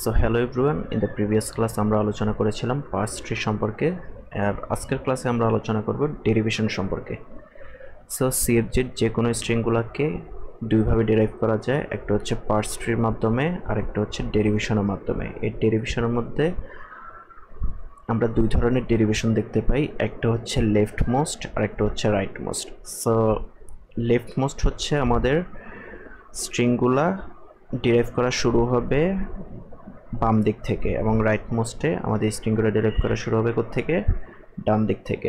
So hello everyone, in the previous class আমরা আলোচনা করেছিলাম পার্স ট্রি সম্পর্কে, আর আজকের ক্লাসে আমরা আলোচনা করব ডেরিভেশন সম্পর্কে। সো সিএফজেড যে কোনো স্ট্রিংগুলোকে দুইভাবে ডেরাইভ করা যায়, একটা হচ্ছে পার্স ট্রির মাধ্যমে আর একটা হচ্ছে ডেরিভেশনের মাধ্যমে। এই ডেরিভেশনের মধ্যে আমরা দুই ধরনের ডেরিভেশন দেখতে পাই, একটা হচ্ছে লেফট মোস্ট আর একটা হচ্ছে right most. So left most হচ্ছে আমাদের স্ট্রিংগুলা ডেরাইভ করা শুরু হবে বাম দিক থেকে, এবং রাইট মোস্টে আমাদের স্ট্রিংগুলো ডেরাইভ করা শুরু হবে কোত্থেকে, ডান দিক থেকে।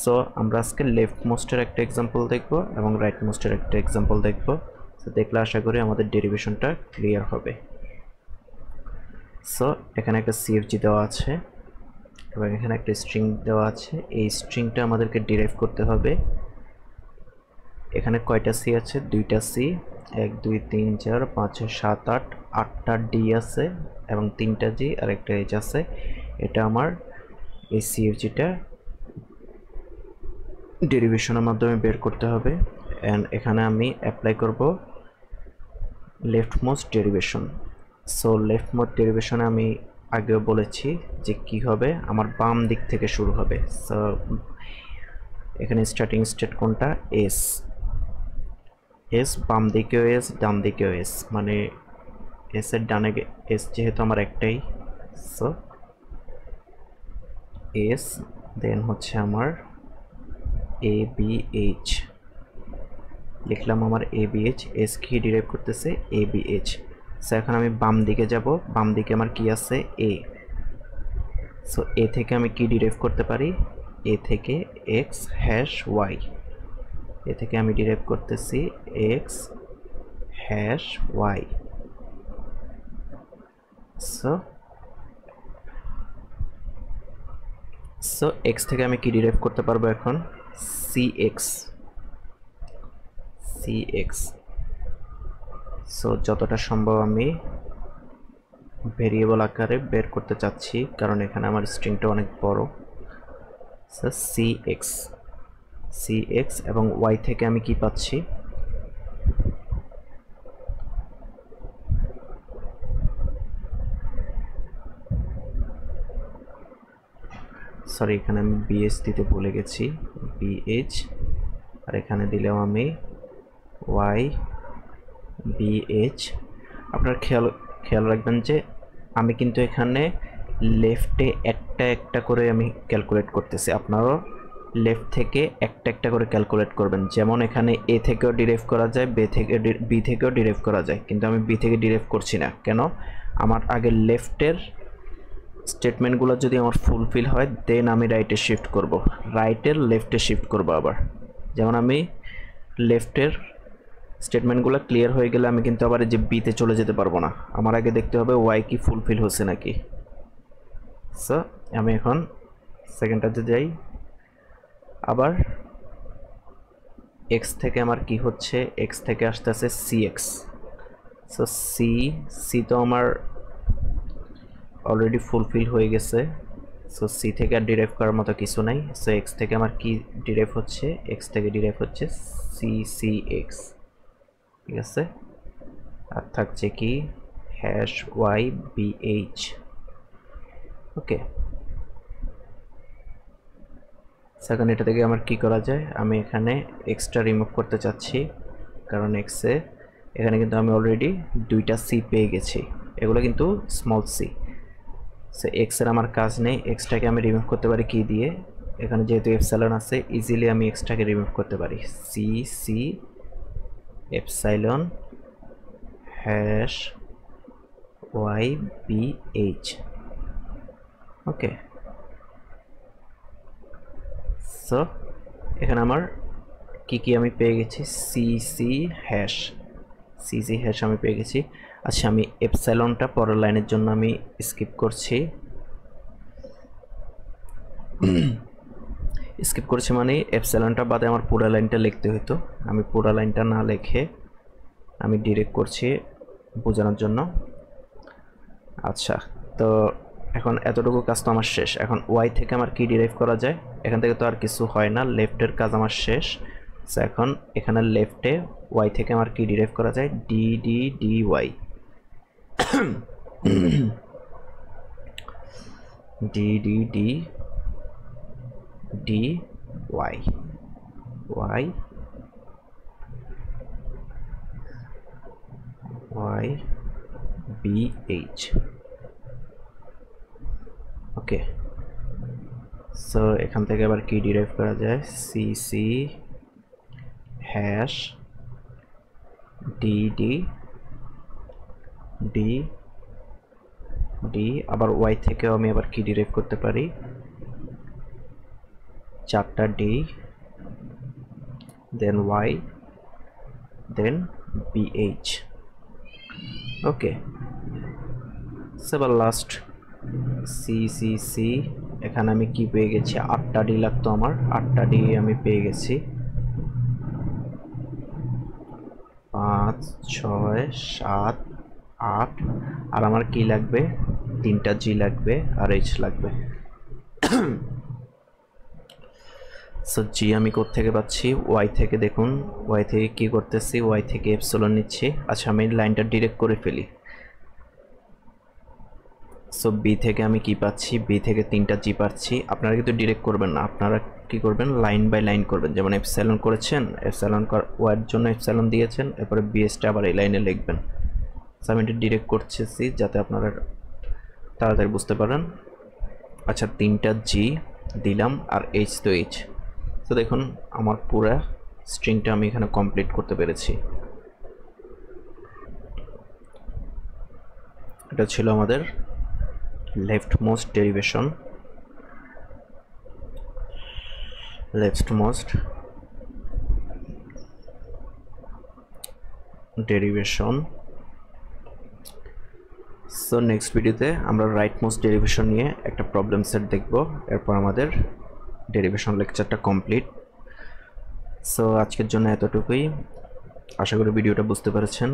সো আমরা আজকে লেফট মোস্টের একটা এক্সাম্পল দেখব এবং রাইট মোস্টের একটা এক্সাম্পল দেখব। সো দেখলে আশা করি আমাদের ডেরিভেশনটা ক্লিয়ার হবে। সো এখানে একটা সিএফজি দেওয়া আছে এবং এখানে একটা স্ট্রিং দেওয়া আছে, এই স্ট্রিংটা আমাদেরকে ডেরাইভ করতে হবে। এখানে কয়টা সি আছে? দুইটা সি, 1 2 3 4 5 6 7 8, 8টা ডি আছে এবং 3টা জি আর একটা এইচ আছে। এটা আমার এই সিএফজিটা ডেরিভেশনের মাধ্যমে বের করতে হবে। অ্যান্ড এখানে আমি অ্যাপ্লাই করব left most derivation. So left most ডেরিভেশনে আমি আগেও বলেছি যে কি হবে, আমার বাম দিক থেকে শুরু হবে। সো এখানে স্টার্টিং স্টেট কোনটা? এস। এস বাম দিকেও এস, ডান দিকেও এস, মানে এসের ডানে এস যেহেতু আমার একটাই। সো এস, দেন হচ্ছে আমার এ বি এইচ, লিখলাম আমার এ বি এইচ। এস কি ডিরাইভ করতেছে? A B H. সো এখন আমি বাম দিকে যাব, বাম দিকে আমার কি আছে? এ। সো এ থেকে আমি কি ডিরাইভ করতে পারি? এ থেকে এক্স হ্যাশ ওয়াই, এ থেকে আমি ডিরাইভ করতেছি X hash Y. So X থেকে আমি কি ডিরাইভ করতে পারবো এখন? C X, C X. So যতটা সম্ভব আমি ভেরিয়েবল আকারে বের করতে চাচ্ছি, কারণ এখানে আমার স্ট্রিংটা অনেক বড়। So C X, C X, এবং ওয়াই থেকে আমি কি পাচ্ছি? সরি, এখানে আমি বিএইচ দিতে ভুলে গেছি, বিএইচ, আর এখানে দিলেও আমি ওয়াই বিএইচ। আপনার খেয়াল রাখবেন যে আমি কিন্তু এখানে লেফটে একটা একটা করে আমি ক্যালকুলেট করতেছি, আপনারও লেফট থেকে একটা একটা করে ক্যালকুলেট করবেন। যেমন এখানে এ থেকেও ডিরাইভ করা যায়, বি থেকেও ডিরাইভ করা যায়, কিন্তু আমি বি থেকে ডিরাইভ করছি না। কেন? আমার আগে লেফটের স্টেটমেন্টগুলো যদি আমার ফুলফিল হয়, দেন আমি রাইটে শিফট করব, রাইটের লেফটে শিফট করব আবার। যেমন আমি লেফটের স্টেটমেন্টগুলো ক্লিয়ার হয়ে গেলে আমি কিন্তু আবার যে বিতে চলে যেতে পারবো না, আমার আগে দেখতে হবে ওয়াই কি ফুলফিল হচ্ছে নাকি। সো আমি এখন সেকেন্ডটাতে যাই, আবার এক্স থেকে আমার কি হচ্ছে? এক্স থেকে আসতে আছে C X. So C, C তো আমার অলরেডি ফুলফিল হয়ে গেছে। সো সি থেকে আর ডিরাইভ করার মতো কিছু নাই। সো এক্স থেকে আমার কি ডিরাইভ হচ্ছে? এক্স থেকে ডিরাইভ হচ্ছে সি, সি এক্স, ঠিক আছে। আর থাকছে কি? Hash Y B H, okay. সেখানে এটা থেকে আমার কি করা যায়? আমি এখানে এক্সট্রা রিমুভ করতে চাচ্ছি, কারণ এক্সে এখানে কিন্তু আমি অলরেডি দুইটা সি পেয়ে গেছি, এগুলো কিন্তু স্মল সি। সো এক্সের আমার কাজ নেই, এক্সটাকে আমি রিমুভ করতে পারি কি দিয়ে? এখানে যেহেতু এপসাইলন আছে, ইজিলি আমি এক্সটাকে রিমুভ করতে পারি। C, C epsilon hash Y B H, okay. So এখানে আমার কি কি আমি পেয়ে গেছি? C C hash, C C hash আমি পেয়ে গেছি। আচ্ছা, আমি এপসাইলনটা পরের লাইনের জন্য আমি স্কিপ করছি। স্কিপ করছি মানে এপসাইলনটা বাদে আমার পুরো লাইনটা লিখতে হতো, আমি পুরো লাইনটা না লিখে আমি ডিরেক্ট করছি বোঝানোর জন্য। আচ্ছা, তো এখন এতটুকু কাজ তো আমার শেষ। এখন ওয়াই থেকে আমার কি ডিরাইভ করা যায়? এখান থেকে তো আর কিছু হয় না, লেফটের কাজ আমার শেষ। সো এখন এখানে লেফটে ওয়াই থেকে আমার কি ডিরাইভ করা যায়? D D D Y, d d d d y y b h. Okay, so ekhan theke abar ki derive kora jay c c hash d d d d abar y theke ami abar ki derive korte pari 4ta d then y then bh. Okay, so the last c c c ekhane ami ki peye gechi 8ta d lagto amar 8ta d ami peye gechi 5 6 7 8 আর আমার কি লাগবে 3টা g লাগবে আর h লাগবে so g আমি কোথা থেকে পাচ্ছি y থেকে দেখুন y থেকে কি করতেছি y থেকে এপসিলন নিচ্ছে আচ্ছা আমি লাইনটা ডাইরেক্ট করে ফেলি সো b থেকে আমি কি পাচ্ছি b থেকে 3টা g পাচ্ছি আপনারা কিন্তু ডাইরেক্ট করবেন না আপনারা কি করবেন লাইন বাই লাইন করবেন যেমন এপসিলন করেছেন এপসিলন y এর জন্য এপসিলন দিয়েছেন এরপর b টা আবার এই লাইনে লিখবেন সো আমি এটা ডাইরেক্ট করতেছি যাতে আপনারা তাড়াতাড়ি বুঝতে পারেন আচ্ছা 3টা g দিলাম আর h তো h সো দেখুন আমার পুরো স্ট্রিংটা আমি এখানে কমপ্লিট করতে পেরেছি এটা ছিল আমাদের leftmost derivation so next video te amra rightmost derivation niye ekta problem set dekhbo erpor amader derivation lecture ta complete so ajker jonno eto tukui asha kori video ta bujhte parechen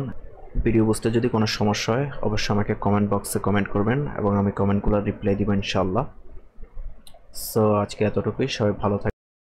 video বুঝতে যদি কোনো সমস্যা হয় অবশ্যই আমাকে comment বক্সে comment করবেন এবং আমি কমেন্টগুলো রিপ্লাই দিব ইনশাআল্লাহ সো আজকে এতটুকুই সবাই ভালো থাকবেন